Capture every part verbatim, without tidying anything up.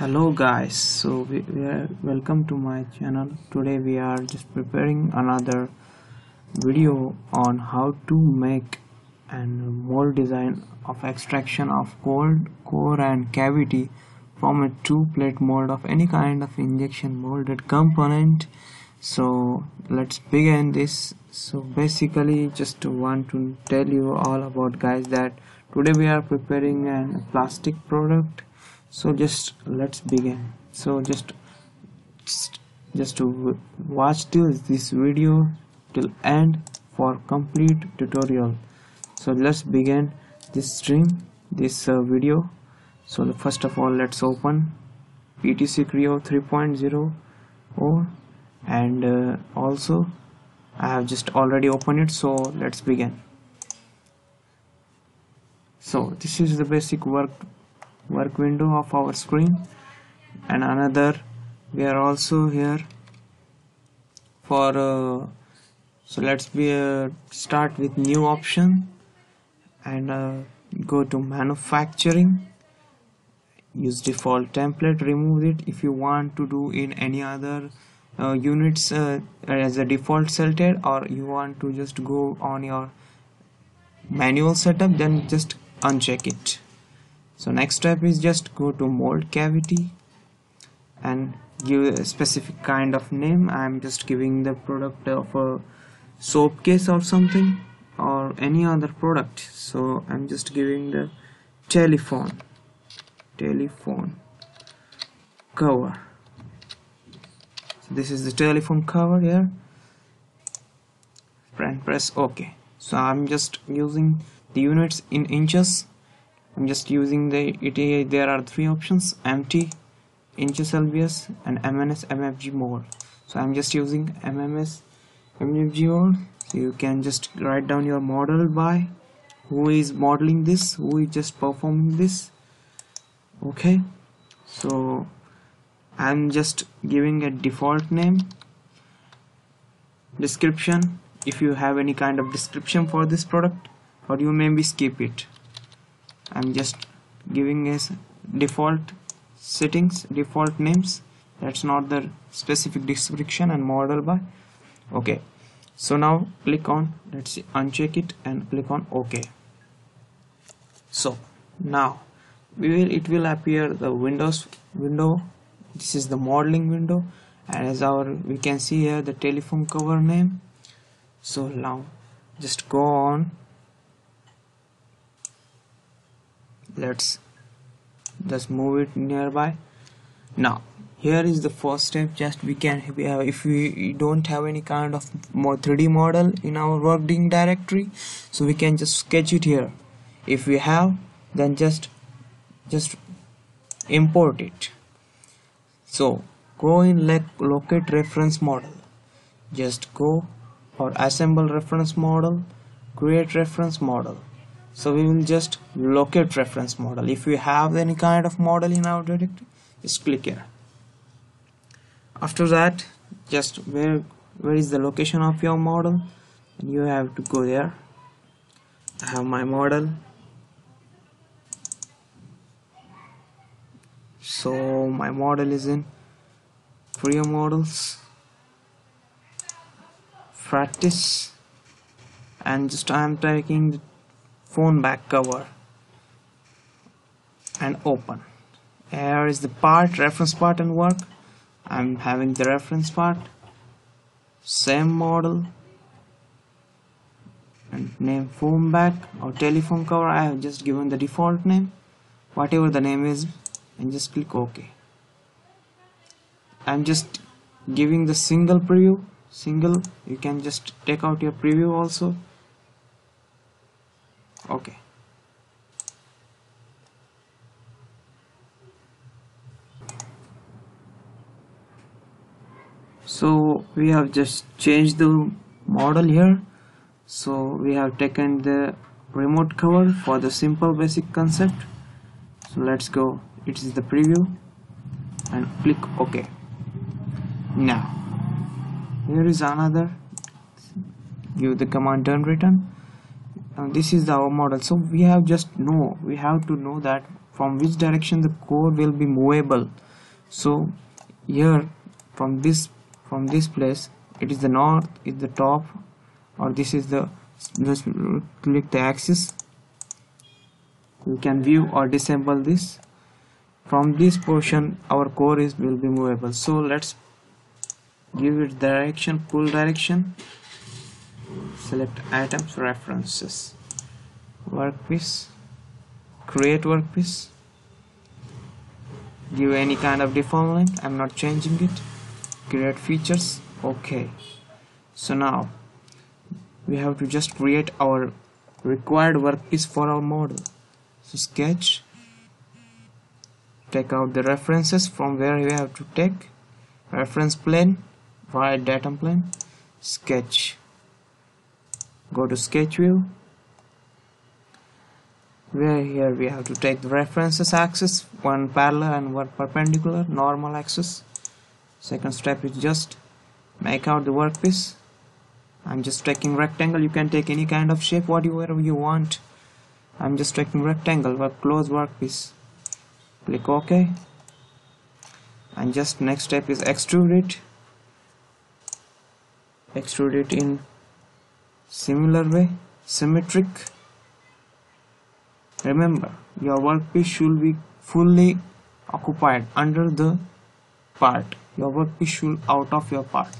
Hello guys, so we, we are welcome to my channel. Today we are just preparing another video on how to make and mold design of extraction of cold core and cavity from a two plate mold of any kind of injection molded component. So let's begin this. So basically just want to tell you all about guys that today we are preparing a plastic product. So just let's begin. So just just to watch this this video till end for complete tutorial. So let's begin this stream, this uh, video. So first of all, let's open P T C Creo three point zero, or and uh, also I have just already opened it. So let's begin. So this is the basic work work window of our screen, and another we are also here for uh, so let's be uh, start with new option and uh, go to manufacturing, use default template, remove it. If you want to do in any other uh, units uh, as a default selected, or you want to just go on your manual setup, then just uncheck it. So next step is just go to mold cavity and give a specific kind of name. I'm just giving the product of a soap case or something, or any other product. So I'm just giving the telephone telephone cover. So this is the telephone cover here, and press OK. So I'm just using the units in inches. I'm just using the E T A. There are three options: empty, inches L B S, and M M S M F G mode. So I'm just using M M S M F G mode. So you can just write down your model by who is modeling this, who is just performing this. Okay, so I'm just giving a default name. Description, if you have any kind of description for this product, or you maybe skip it. I'm just giving as default settings, default names. That's not the specific description and model by. Okay, so now click on, let's see, uncheck it and click on OK. So now we will it will appear the Windows window. This is the modeling window, and as our we can see here the telephone cover name. So now just go on. Let's just move it nearby. Now here is the first step. Just we can we have, if we don't have any kind of more three D model in our working directory, so we can just sketch it here. If we have, then just just import it. So go in, like locate reference model, just go or assemble reference model, create reference model. So we will just locate reference model. If we have any kind of model in our directory, just click here. After that, just where where is the location of your model, and you have to go there. I have my model, so my model is in Creo models practice, and just I am taking the phone back cover and open. Here is the part, reference part and work. I'm having the reference part, same model and name phone back or telephone cover. I have just given the default name, whatever the name is, and just click OK. I'm just giving the single preview, single. You can just take out your preview also. Okay, so we have just changed the model here. So we have taken the remote cover for the simple basic concept. So let's go, it is the preview, and click OK. Now here is another, give the command done return. And this is our model. So we have just know we have to know that from which direction the core will be movable. So here from this from this place it is the north is the top, or this is the, just click the axis, we can view or disable this. From this portion our core is will be movable, so let's give it direction, pull direction, select items, references, workpiece, create workpiece, give any kind of default link, I'm not changing it, create features, okay. So now we have to just create our required workpiece for our model. So sketch, take out the references from where we have to take, reference plane, wide datum plane, sketch, go to sketch view, where here we have to take the references axis, one parallel and one perpendicular, normal axis. Second step is just make out the workpiece. I'm just taking rectangle, you can take any kind of shape whatever you want. I'm just taking rectangle, but close workpiece, click OK, and just next step is extrude it extrude it in similar way, symmetric. Remember, your workpiece should be fully occupied under the part, your workpiece should out of your part.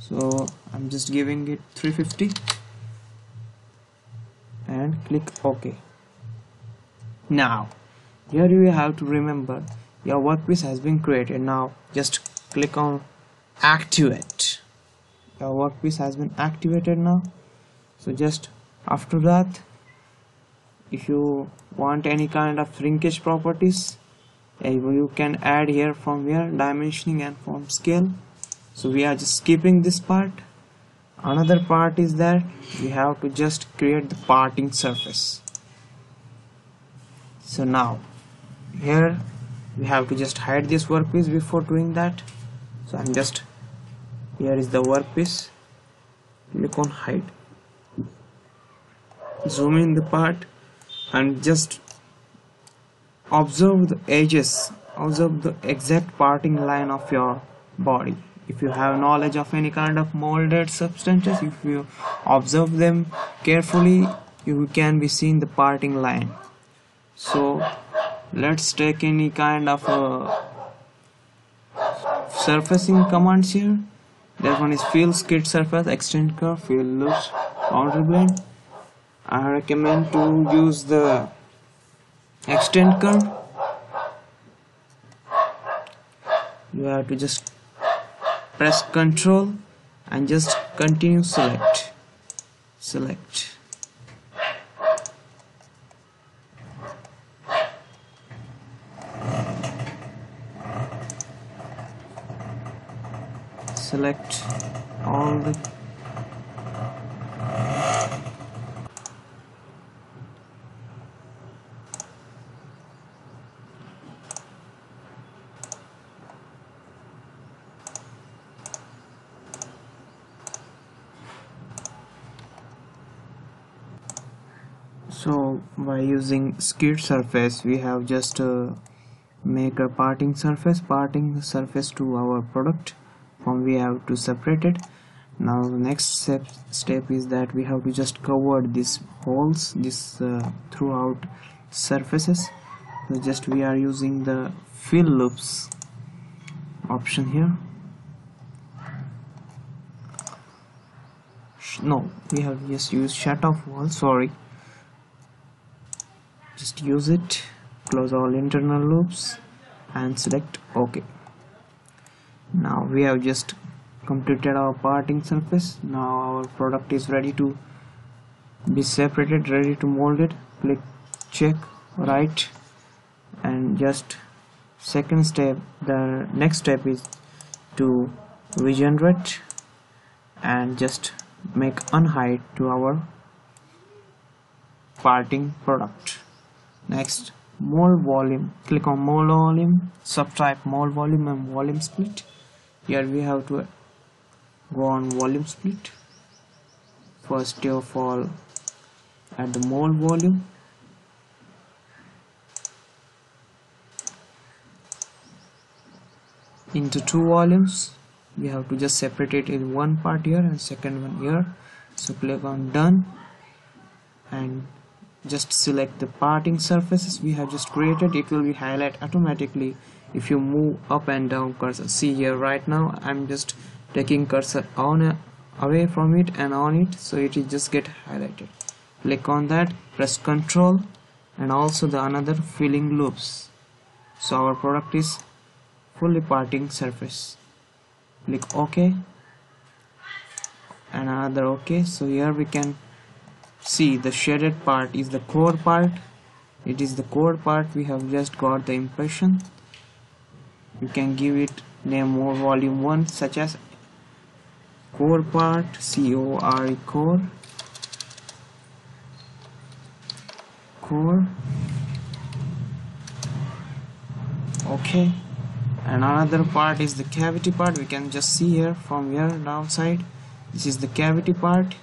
So I'm just giving it three fifty and click OK. Now here you have to remember your workpiece has been created. Now just click on activate, your workpiece has been activated now. So just after that, if you want any kind of shrinkage properties, you can add here from here, dimensioning and from scale. So we are just skipping this part. Another part is that we have to just create the parting surface. So now here we have to just hide this workpiece before doing that. So I'm just, here is the workpiece, click on hide, zoom in the part, and just observe the edges, observe the exact parting line of your body. If you have knowledge of any kind of molded substances, if you observe them carefully, you can be seeing the parting line. So let's take any kind of uh, surfacing commands here. That one is fill, skid surface, extend curve, fill loops, boundary blend. I recommend to use the extend curve. You have to just press Control and just continue, select, select. Select all the So by using skid surface, we have just uh, make a parting surface, parting surface to our product, from we have to separate it. Now next step, step is that we have to just cover these holes, this uh, throughout surfaces. So just we are using the fill loops option here. No, we have just used shut off wall, sorry. Just use it, close all internal loops and select OK. Now we have just completed our parting surface. Now our product is ready to be separated, ready to mold it. Click check, right, and just second step, the next step is to regenerate and just make unhide to our parting product. Next, mold volume, click on mold volume, subtype mold volume and volume split. Here we have to go on volume split. First of all, add the mold volume, into two volumes. We have to just separate it in one part here and second one here. So click on done and just select the parting surfaces we have just created. It will be highlight automatically if you move up and down cursor. See here, right now I'm just taking cursor on a, away from it and on it, so it will just get highlighted. Click on that, press control, and also the another filling loops. So our product is fully parting surface. Click OK and another OK. So here we can see the shaded part is the core part. It is the core part. We have just got the impression. You can give it name more volume one, such as core part, C O R E core, core, okay. And another part is the cavity part. We can just see here from here downside. This is the cavity part,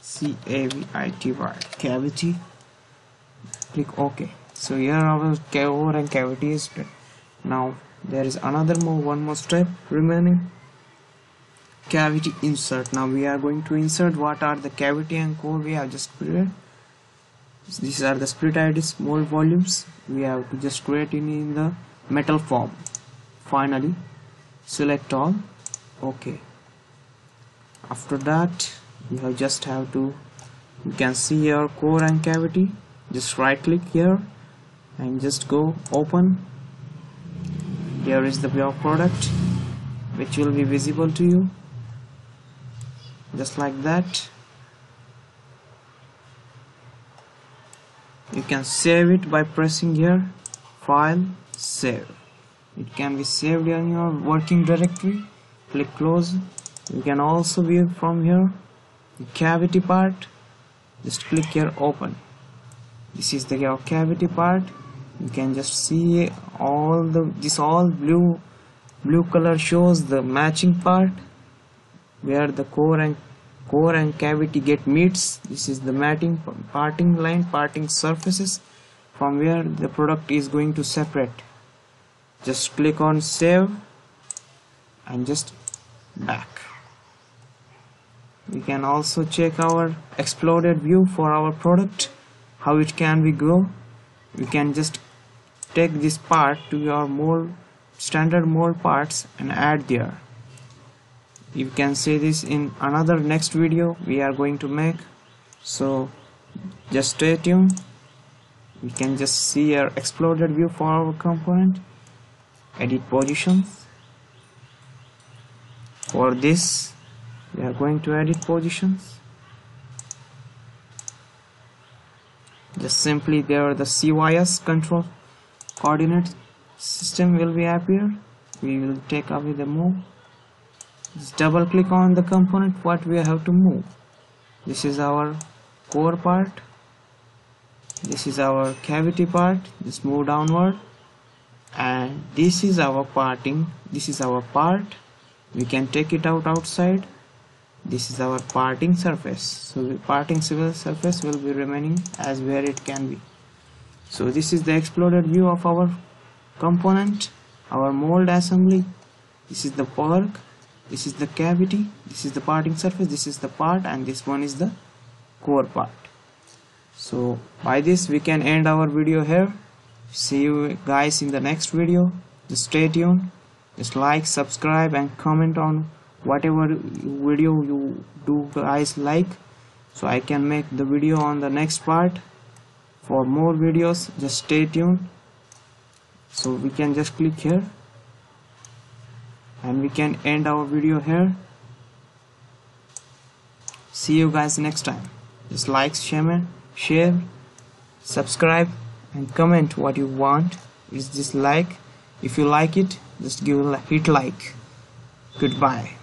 C A V I T Y, cavity. Click OK. So here our core and cavity is done. Now there is another more one more step remaining, cavity insert. Now we are going to insert what are the cavity and core we have just created. These are the split I Ds, more volumes we have to just create in, in the metal form. Finally select all, OK. After that you have just have to, you can see your core and cavity, just right click here and just go open. Here is the your product which will be visible to you just like that. You can save it by pressing here, file, save. It can be saved on your working directory. Click close. You can also view from here the cavity part. Just click here, open. This is the your cavity part. You can just see all the this all blue blue color shows the matching part where the core and core and cavity get meets. This is the matting parting line, parting surfaces from where the product is going to separate. Just click on save and just back. We can also check our exploded view for our product, how it can be grow. We can just take this part to your mold, standard mold parts, and add there. You can see this in another next video we are going to make, so just stay tuned. We can just see our exploded view for our component, edit positions. For this we are going to edit positions. Just simply there the C Y S control coordinate system will be appear. We will take away the move. Just double click on the component what we have to move. This is our core part. This is our cavity part. Just move downward. And this is our parting. This is our part. We can take it out outside. This is our parting surface. So the parting surface will be remaining as where it can be. So this is the exploded view of our component, our mold assembly. This is the work. This is the cavity. This is the parting surface. This is the part, and this one is the core part. So by this we can end our video here. See you guys in the next video. Just stay tuned. Just like, subscribe, and comment on whatever video you do guys like, so I can make the video on the next part. For more videos just stay tuned. So we can just click here and we can end our video here. See you guys next time. Just like, share, subscribe, and comment what you want. Is this like? If you like it, just give hit like. Goodbye.